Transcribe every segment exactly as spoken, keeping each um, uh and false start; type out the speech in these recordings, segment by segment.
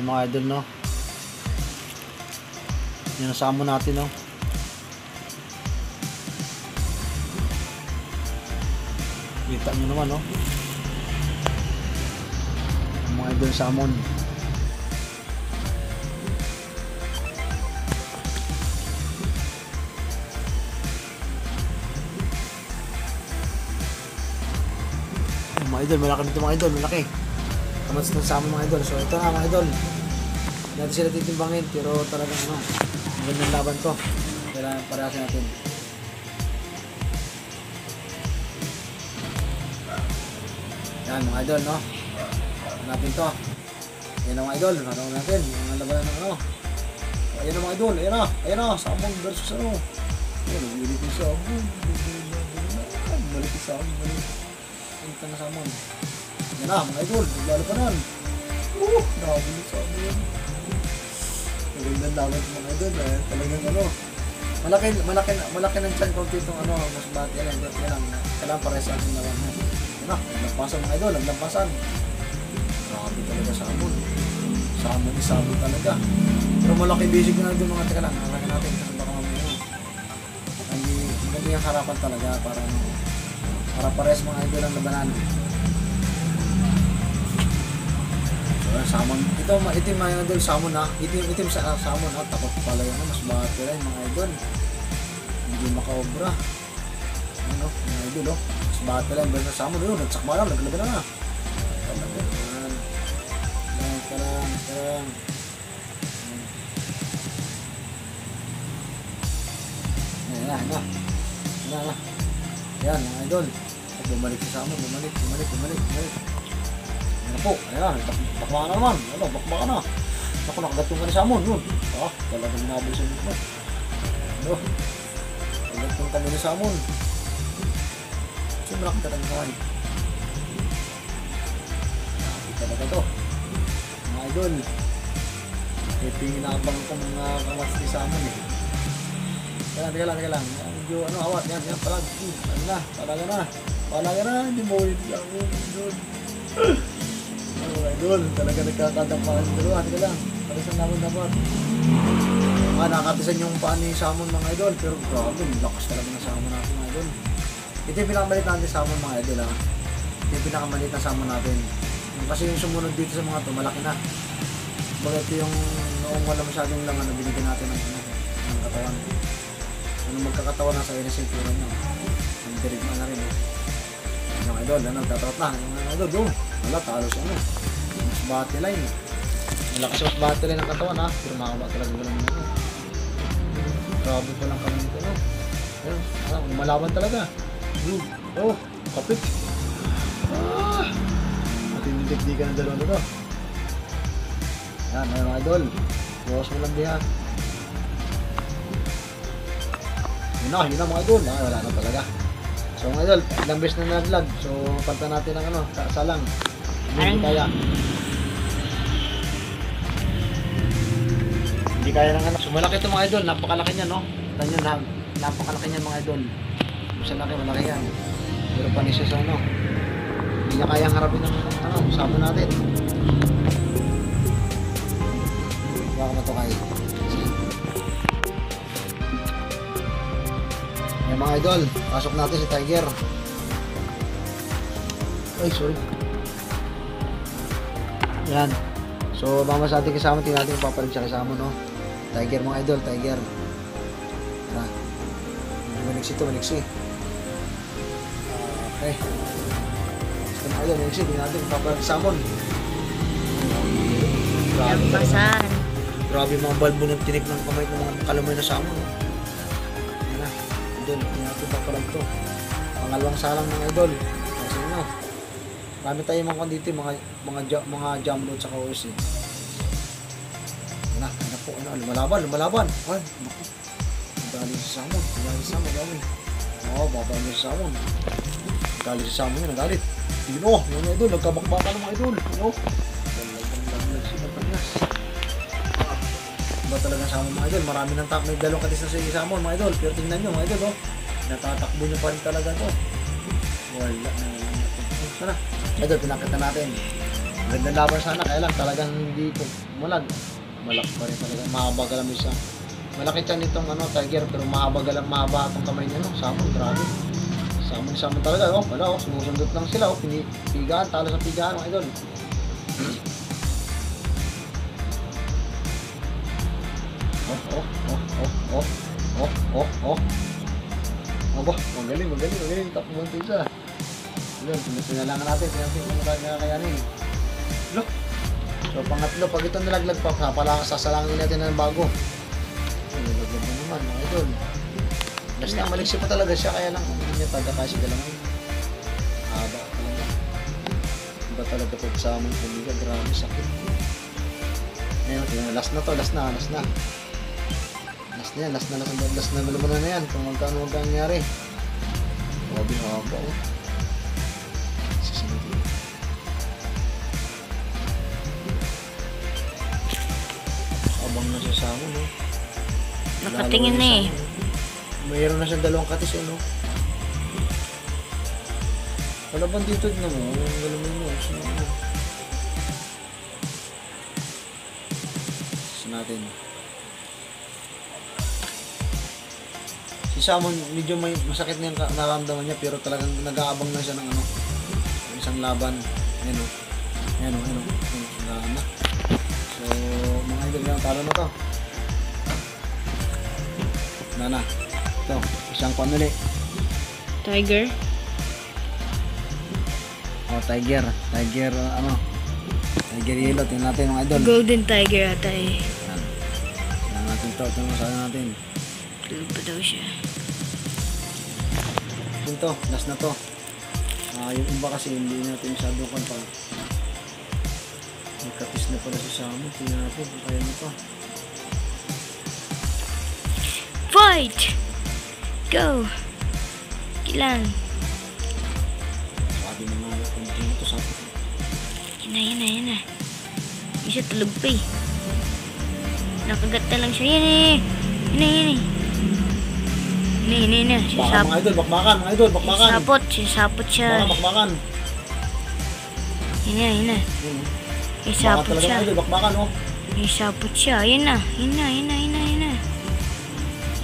Ayan mga idol, no. Yan ang Samon natin, no. Kita nyo naman, no. Yan mga idol, Samon. Mga idol, malaki nito mga idol, malaki. Kamats ng Samon mga idol. So ito na mga idol, hindi natin sila titimbangin, pero talagang ano, ang gandang laban to. Kailangan parasin natin. Yan mga idol, no. Hanapin to. Yan ang mga idol, hanapin natin ang labanan ng ano. Ayan ang mga idol, ayan na, ayan na, Samon versus ano. Ayan, ulit yung Samon. Balik yung Samon, balik kita na Samon. Yan na mga idol, maglalo pa nun. Uh, nakabulit sa amin yun. Magandang laban mga idol eh. Talagang ano, malaki, malaki, malaki ng chan kung dito ano, mas bati yan, bati yan. Kailangan pare sa amin naman. Yan na, naglampasan mga idol, naglampasan. Nakabit talaga sa Samon. Samon is Samon talaga. Pero malaki basic na doon mga teka lang. Halaga natin kasi baka mamaya. Ang hindi yung harapan talaga para para pares mga idol ang labanan. So, Samon. Ito, itim mga idol, Samon ha. Itim, itim sa uh, Samon ha. Takot pala yun. Mas bahat pala yung mga idol. Hindi makaobra. Ano, mga idol oh. Mas bahat pala yung versus Samon. Yun, nagsakba lang. Naglaban na. Talaga. Lang, talang, talang. Ayan na, ayan na. Ayan na. Ayan mga idol, bumalik sa Samon, bumalik, bumalik, bumalik, bumalik. Ayan na po, ayan, bakbaka na naman, ano, bakbaka na. Naku, nakagatong ka na Samon, yun. Ah, talaga minabili sa mga. Ano, nakagatong kami na Samon. Sumulak ka ng kawan. Nakapit talaga to. Mga idol, ito yung hinabang kong mga kawas ni Samon eh. Teka lang, teka lang, teka lang. Medyo ano, awat. Yan, yan, palag. Ano na, palaga na. Palaga na, hindi mo ulit lang. Ano ba, idol? Talaga nagkakadampakan sa dalawa. Teka lang, palasan naman dapat. Mga nakakapisan yung paan ni Samon mga idol. Pero grabe, lakas talaga ng Samon natin mga idol. Ito yung pinakamalit natin sa Samon mga idol, ha? Ito yung pinakamalit na Samon natin. Kasi yung sumunod dito sa mga ito, malaki na. Bakit yung noong wala masyadong lang, ano, binigyan natin ng, ng katawan. Ano magkakatawa na sa iyo na sintura nyo. Ang dirigma na rin. Ayan ang idol, ano, tatakot na. Ayan ang idol, boom. Wala, talo siya ano. Mas bati line. Malakas yung bati line ang katawan ha. Pero makawa talaga walang ano. Grabe ko lang kami nito no. Ayan, alam, malaban talaga. Blue, oh, kapit. Ah! At yung dikdikan ang dalawa nito. Ayan, ayan ang idol. Bukas mo lang di ha. Yun na, yun na mga idol. Ah, wala na talaga. So mga idol, ilang beses na nag-vlog. So pagta natin ang ano, salang. Hindi kaya. Hindi kaya ng ano. So malaki ito mga idol. Napakalaki niya, no? Tanyo na, napakalaki niya mga idol. Masang laki, malaki yan. Pero panisya sa ano. Hindi niya kayang harapin ng ano, Samon natin. Baka matukay. Ayan mga idol, pasok natin si Tiger. Ay, sorry. Ayan. So, baka mas natin kasama, tingnan natin kung papalig siya kasama, no? Tiger mga idol, Tiger. Tara. Maniksi ito, maniksi. Okay. Ito mga idol, maniksi. Tingnan natin kung papalig siya kasama. Grabe. Grabe mga balbo ng tinik ng kamay ng mga kalamay na Samon. Hindi natin papalag ito. Pangalawang salang mga idol. Kasi nyo. Marami tayo mga kondito mga, mga, mga jumbo at saka O S. Eh. Yan na. Yan na po. Ano, lumalaban. Lumalaban. Ay. Dali sa Samon. Dali sa Samon. Dali. Oo. Baba niya sa Samon. Dali sa Samon yun. Nagalit. Yun o. Yun mga idol. Nagkabakbaka ng mga idol. Yun o. Ba talaga sa Samon mga idol, marami ng top, may dalawang katis na sa Samon mga idol, pero tingnan nyo mga idol oh, natatakbo nyo pa rin talaga to. Wala na, na, na, na. Idol, pinakita natin Maganda laban sana, kaya lang talagang hindi ko mulag. Malaki pa rin talaga, mahabagal ang isa. Malaki siya nitong ano, tiger, pero mahabagal ang mahaba itong kamay niya, no? Samon, grabe. Samon-samon talaga, oh, wala, oh, sumusundot lang sila, oh, pinipigaan, talo sa pigaan, mga idol. Oh, oh, oh, oh, oh, oh, oh, oh. Aba, magaling, magaling, magaling, tapumunti siya. Yun, pinagpinalangan natin, pinagpinalangan na kaya niya. Look! So pangatlo, pag ito nalaglag pa, pala sasalangin natin ng bago. So nalaglag mo naman, mga idol. Basta maliksi pa talaga siya, kaya lang hindi niya tagakasya lang. Haba ah, talaga. Iba talaga po sa aming pumiga, grabe sakit. Ngayon, yun, last na to, last na, last na. Last na yan, last na, last na, last na, malumanan na yan. Kung magkano magkano nangyari. Grabe, haba ko. Sasunod yun. Abang na siya sa amin, no? Nakatingin na eh. Mayroon na siya dalawang katis, eh, no? Wala bang dito na mo? Ang galaman mo, saan mo? Saan natin? Si Samon, medyo may masakit na yung naramdaman niya, pero talagang nag-aabang na siya ng ano, isang laban. Ayan o, ayan o, ayan o, ayan o. So, mga idol lang, talo na to. Nana, ito, isang panuli. Tiger? O, tiger. Tiger, ano? Tiger yellow, tingnan natin mga idol. Golden tiger ata eh. Yan. Tingnan natin ito, tingnan sa natin. Blue pa daw siya. Ito, last na to. Ah, yung iba kasi hindi natin sadukan pa. Nagkatis na pala si Samon. Tingnan natin kung kaya na pa. Fight! Go! Kilan! Sabi na nga kung tingin ito sa akin. Yan na, yan na, yan na. Isa tulog pa eh. Nakagat na lang siya. Yan eh! Yan na, yan eh! Yan na, yan na. Baka mga idol, bakbakan! Mga idol, bakbakan! Sasapot! Sasapot siya! Baka bakbakan! Yan na, yan na. Isapot siya. Isapot siya. Ayan na. Ayan na. Ayan na. Ayan na. Ayan na.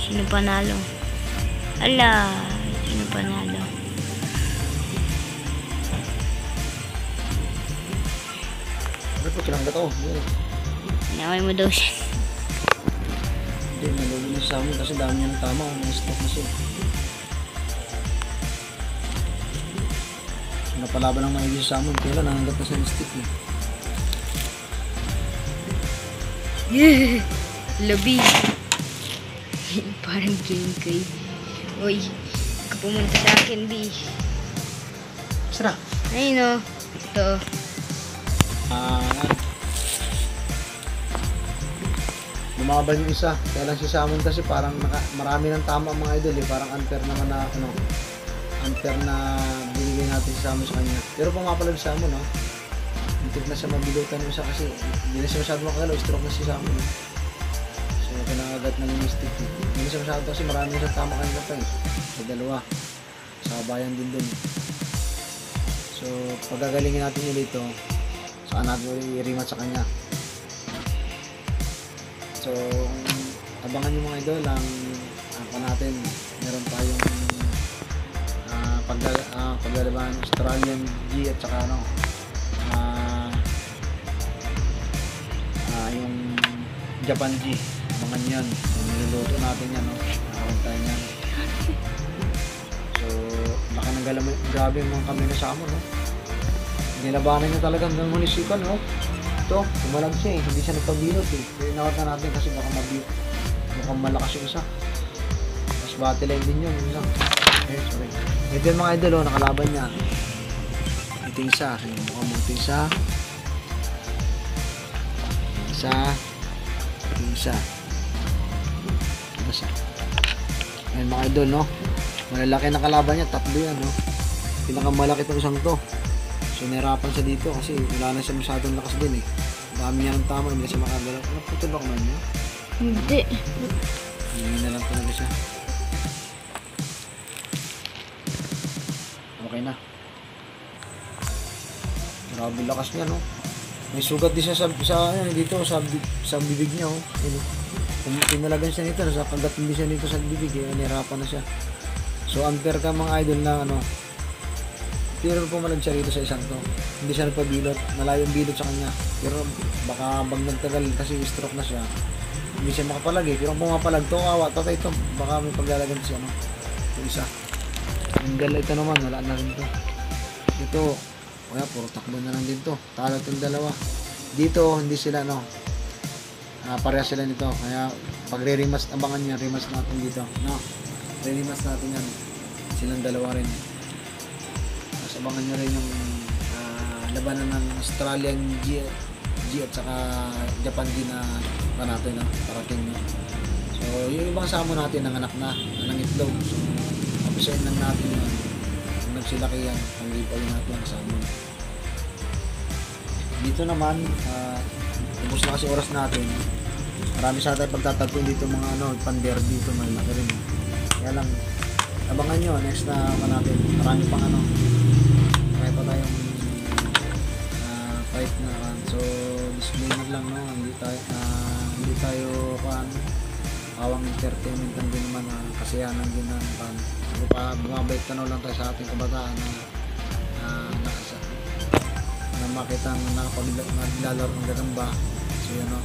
Sino panalo? Ala. Sino panalo? Ano po? Kinanggat ako. Inaway mo daw siya. Hindi. Nalagin na sa amin kasi dami niya ng tama. Nag-stop na siya. Napalaban ang maigil sa amin. Kaya lang nanganggat na siya ng stick eh. Yeah. Labi. Parang game kay. Uy, kapumunta sa akin, B. Sarap. Ayun o. Ito. Ah, yan. Lumaban yung isa. Kaya lang si Samon kasi parang naka, marami ng tama mga idol eh. Parang unfair naman na, ano, unfair na binigay natin si Samon sa kanya. Pero pumapalag si Samon, no? Hindi na siya mabilutan yung isa kasi hindi na siya masyado makakalaw, stroke na siya sa amin. So, pinangagat na yung mistake. Hindi na siya masyado kasi marami na siya tama kanina pa eh. Sa dalawa. Sabayan din dun. So, pagagalingin natin ulit ito. Saan natin i-rematch sa kanya. So, abangan nyo mga idol ang apa natin. Meron tayong uh, paglalaban uh, Australian G at saka ano. Uh, uh, yung Japan G, mga nyan, niluluto natin yan, no? Nakakuntay nyan. So, baka nang grabe yung mga kami na sa amon, no? Nilabanan niya talaga ng municipal, no? Ito, kumalag siya eh, hindi siya nagpabilot eh. Kaya inawat na natin kasi baka mabilot. Mukhang malakas yung isa. Mas battle line din yun, yung isa. Eh, sorry. Ito yung mga idol, oh, nakalaban niya. Ito yung isa, yung mukha mo ito yung isa. Isa. Ito yung isa. Ito siya. Ayan mga idol, no? Malalaki na kalaban niya, tatlo yan, no? Pinakamalaki itong isang to. So, nahirapan siya dito kasi wala na siya masyadong lakas din, eh. Dami niya ng tama, hindi na siya makagalaw. Ano po ito ba kumain niya? Hindi. Hindi na lang talaga siya. Okay na. Grabe lakas niya, no? May sugat din siya sa, sa ayan, dito sa, sa bibig niya. Oh. Tinalagan siya nito, nasa pagdating siya nito sa bibig, eh, nahirapan na siya. So unfair ka mga idol na ano, pero pumalag siya rito sa isang to. Hindi siya nagpabilot, malayo ang bilot sa kanya. Pero baka bag nagtagal kasi stroke na siya. Hindi siya makapalag eh, pero kung pumapalag to, awa, tatay to, baka may paglalagan siya. No? Ito isa. Ang gala ito naman, wala na rin to. Ito, kaya puro takbo na lang din to. Talot yung dalawa. Dito, hindi sila no. Uh, pareha sila nito. Kaya pag re-remas, abangan niya, remas natin dito. No? Re-remas natin yan. Silang dalawa rin. Tapos abangan niya rin yung uh, labanan ng Australian G, G at saka Japan G na panato na parating. No? So yung ibang samo natin nanganak na, nanang itlog. So kapisayin lang natin yun. Uh, sila kaya ang lipaw natin sa amin dito naman uh, tapos na kasi oras natin, marami sa tayo pagtatagpo dito mga ano, panderby dito may laki rin, kaya lang abangan nyo next na natin, marami pang ano, marami pa tayong uh, fight na run. So disclaimer lang no, hindi tayo uh, hindi tayo kan awang entertainment lang din naman, uh, kasiyahan din naman pan. Baka bumabalik tanaw lang tayo sa ating kabataan na uh, nakasa na makita na nakapaglalaro ng Gagamba. So yun o,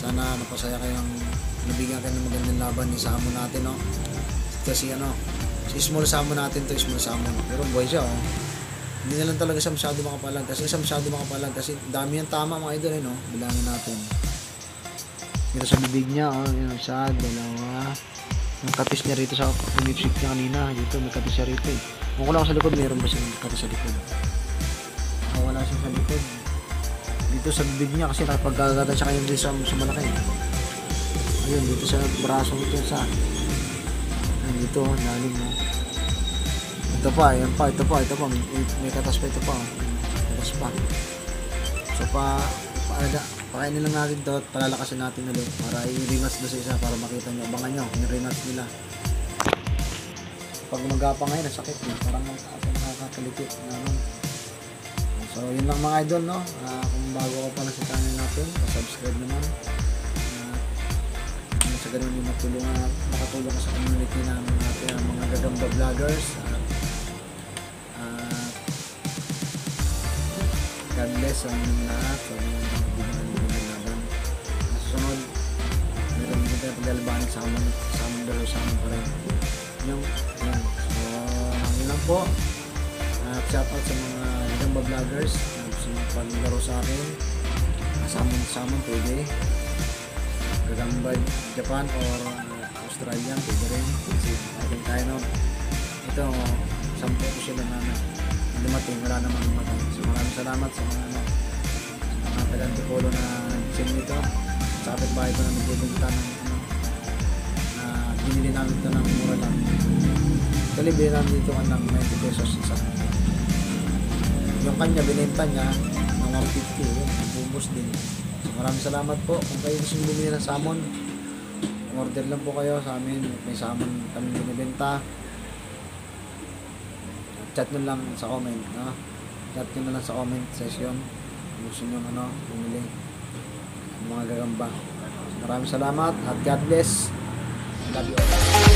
sana napasaya kayong nabigyan kayo ng magandang laban ni Samon natin o, kasi ano si small Samon natin to, small Samon pero boy siya o, hindi na lang talaga siya masyado makapalag kasi siya masyado makapalag kasi dami yung tama mga idol eh no, bilangin natin dito sa bibig niya o, yun isa, dalawa. Ang katis niya rito sa pumipsik niya kanina, dito may katis siya rito eh. Kung wala ko sa likod, mayroon ba siya katis sa likod? Ah, wala siya sa likod. Dito sa bibig niya kasi nakapagkagatan siya kayo dito sa, sa malaki. Ayun, dito sa braso nito sa... Ayun, dito, nalim na. Ito pa, ayan pa, ito pa, ito pa. May, may katas pa, ito pa. Katas pa. So pa... Paalaga, pakainin lang natin ito at palalakasin natin ulit para i-rematch na sa isa para makita nyo, abangan nyo, i-rematch nila. Pag magapa ngayon, nasakit na, parang nakakalikit na nun. So yun lang mga idol no, uh, kung bago ko pala sa channel natin, subscribe naman. Uh, sa ganun yung matulungan, makatulong sa community namin natin ang mga Gagamba vloggers. Uh, uh, God bless ang lahat. So, sunod, meron din tayo paglalabanin sa amon, sa amon dalaw, sa amon pa rin. Yung, yan. So, yun lang po. At shout out sa mga Gagamba vloggers. Sa mga paglaro sa akin. Sa amon, sa amon, pwede. Gagamba, Japan or Australia, pwede rin. Kasi, atin tayo no. Ito, sampo ko sila naman. Dumating, wala naman dumating. So, maraming salamat sa mga ano, mga taga-Antipolo na send nito. Sa ating bahay ko na nagbibenta ng ano, na binili namin ito ng mura lang. Actually, binili namin dito ka ng ninety pesos isa. Yung kanya, binenta niya ng one fifty. Yung bubos din. So, maraming salamat po. Kung kayo gusto bumili ng salmon, order lang po kayo sa amin. May salmon kami binibenta. Chat nyo lang sa comment. No? Chat nyo na lang sa comment session. Gusto nyo ano, bumili mga Gagamba. Maraming salamat at God bless. I love you all.